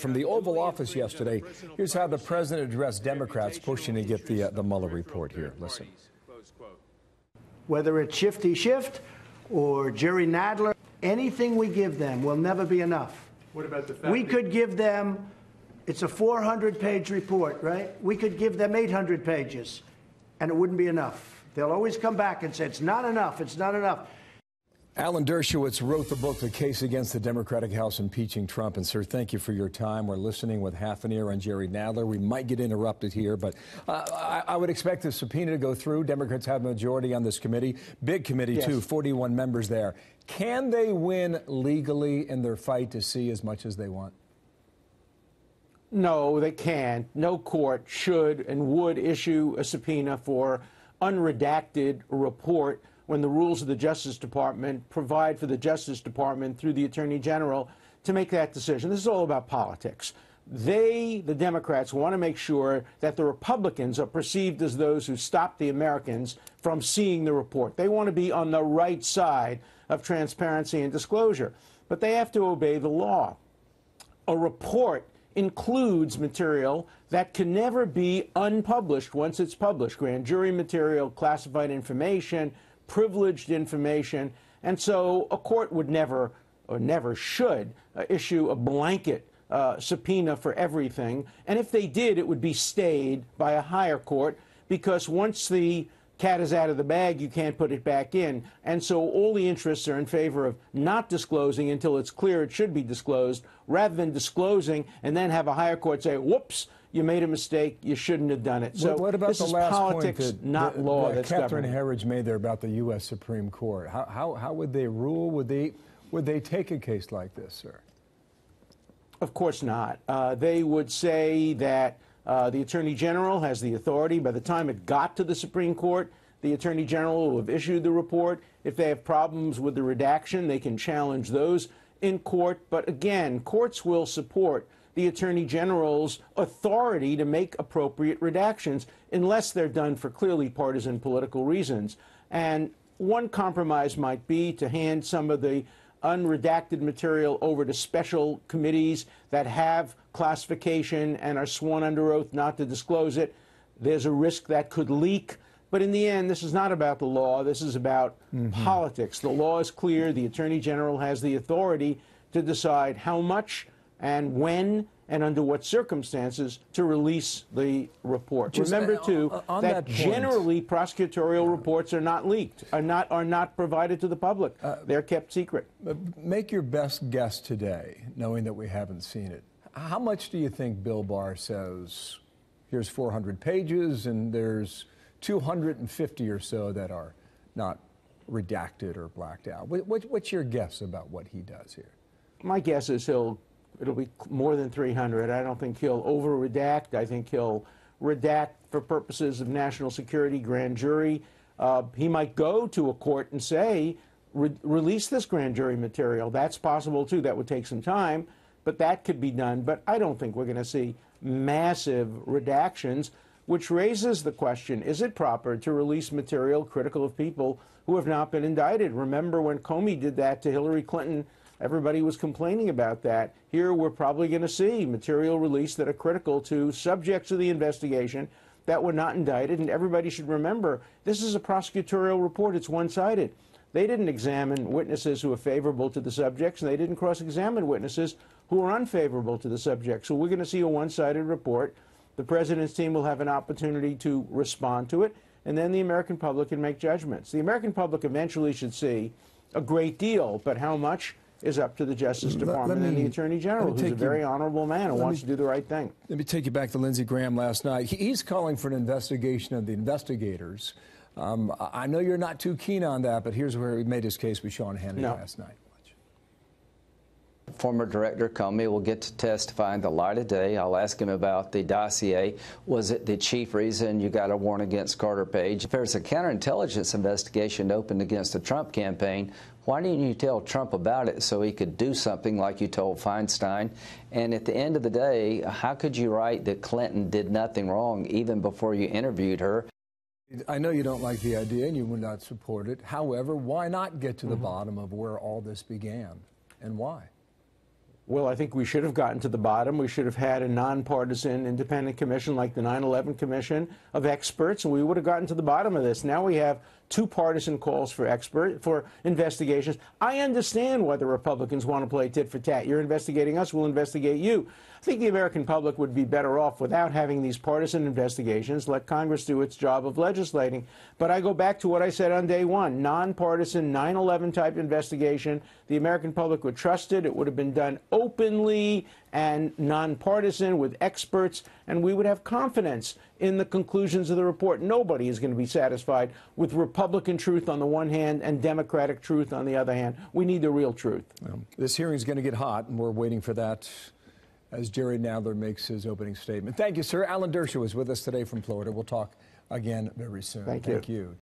From the Oval Office yesterday, here's how the president addressed Democrats pushing to get the Mueller report here. Listen. Whether it's Shifty Schiff or Jerry Nadler, anything we give them will never be enough. What about the fact we could give them, it's a 400-page report, right? We could give them 800 pages, and it wouldn't be enough. They'll always come back and say, it's not enough, it's not enough. Alan Dershowitz wrote the book, The Case Against the Democratic House Impeaching Trump. And, sir, thank you for your time. We're listening with half an ear on Jerry Nadler. We might get interrupted here, but I would expect the subpoena to go through. Democrats have a majority on this committee. Big committee, yes. Too, 41 members there. Can they win legally in their fight to see as much as they want? No, they can't. No court should and would issue a subpoena for unredacted report when the rules of the Justice Department provide for the Justice Department through the Attorney General to make that decision. This is all about politics. They, the Democrats, want to make sure that the Republicans are perceived as those who stopped the Americans from seeing the report. They want to be on the right side of transparency and disclosure, but they have to obey the law. A report includes material that can never be unpublished once it's published, grand jury material, classified information, privileged information, and so a court would never, or never should, issue a blanket subpoena for everything. And if they did, it would be stayed by a higher court, because once the cat is out of the bag, you can't put it back in. And so all the interests are in favor of not disclosing until it's clear it should be disclosed, rather than disclosing and then have a higher court say, whoops, you made a mistake. You shouldn't have done it. So what about the last politics, point that, not law, that Catherine Herridge made there about the U.S. Supreme Court? How would they rule? Would they take a case like this, sir? Of course not. They would say that the Attorney General has the authority. By the time it got to the Supreme Court, the Attorney General will have issued the report. If they have problems with the redaction, they can challenge those in court. But again, courts will support the Attorney General's authority to make appropriate redactions unless they're done for clearly partisan political reasons. And one compromise might be to hand some of the unredacted material over to special committees that have classification and are sworn under oath not to disclose it. There's a risk that could leak. But in the end, this is not about the law. This is about politics. The law is clear. The Attorney General has the authority to decide how much and when and under what circumstances to release the report. Just remember, too, that generally prosecutorial reports are not leaked, are not provided to the public. They're kept secret. Make your best guess today, knowing that we haven't seen it. How much do you think Bill Barr says, here's 400 pages and there's 250 or so that are not redacted or blacked out? What's your guess about what he does here? My guess is it'll be more than 300. I don't think he'll over-redact. I think he'll redact for purposes of national security, grand jury. He might go to a court and say, release this grand jury material. That's possible, too. That would take some time, but that could be done. But I don't think we're going to see massive redactions, which raises the question, is it proper to release material critical of people who have not been indicted? Remember when Comey did that to Hillary Clinton? Everybody was complaining about that. Here we're probably going to see material released that are critical to subjects of the investigation that were not indicted. And everybody should remember, this is a prosecutorial report. It's one-sided. They didn't examine witnesses who were favorable to the subjects, and they didn't cross-examine witnesses who were unfavorable to the subjects. So we're going to see a one-sided report. The president's team will have an opportunity to respond to it, and then the American public can make judgments. The American public eventually should see a great deal, but how much is up to the Justice Department and the Attorney General, who's a very honorable man and wants to do the right thing. Let me take you back to Lindsey Graham last night. He's calling for an investigation of the investigators. I know you're not too keen on that, but here's where he made his case with Sean Hannity last night. Former Director Comey will get to testify in the light of day. I'll ask him about the dossier. Was it the chief reason you got a warrant against Carter Page? If there's a counterintelligence investigation opened against the Trump campaign, why didn't you tell Trump about it so he could do something like you told Feinstein? And at the end of the day, how could you write that Clinton did nothing wrong even before you interviewed her? I know you don't like the idea and you would not support it. However, why not get to the bottom of where all this began and why? Well, I think we should have gotten to the bottom. We should have had a nonpartisan independent commission like the 9/11 Commission of experts, and we would have gotten to the bottom of this. Now we have two partisan calls for investigations. I understand why the Republicans want to play tit for tat. You're investigating us, we'll investigate you. I think the American public would be better off without having these partisan investigations. Let Congress do its job of legislating. But I go back to what I said on day one, nonpartisan 9/11 type investigation. The American public would trust it. It would have been done openly and nonpartisan with experts, and we would have confidence in the conclusions of the report. Nobody is going to be satisfied with Republican truth on the one hand and Democratic truth on the other hand. We need the real truth. This hearing is going to get hot, and we're waiting for that as Jerry Nadler makes his opening statement. Thank you, sir. Alan Dershowitz was with us today from Florida. We'll talk again very soon. Thank you.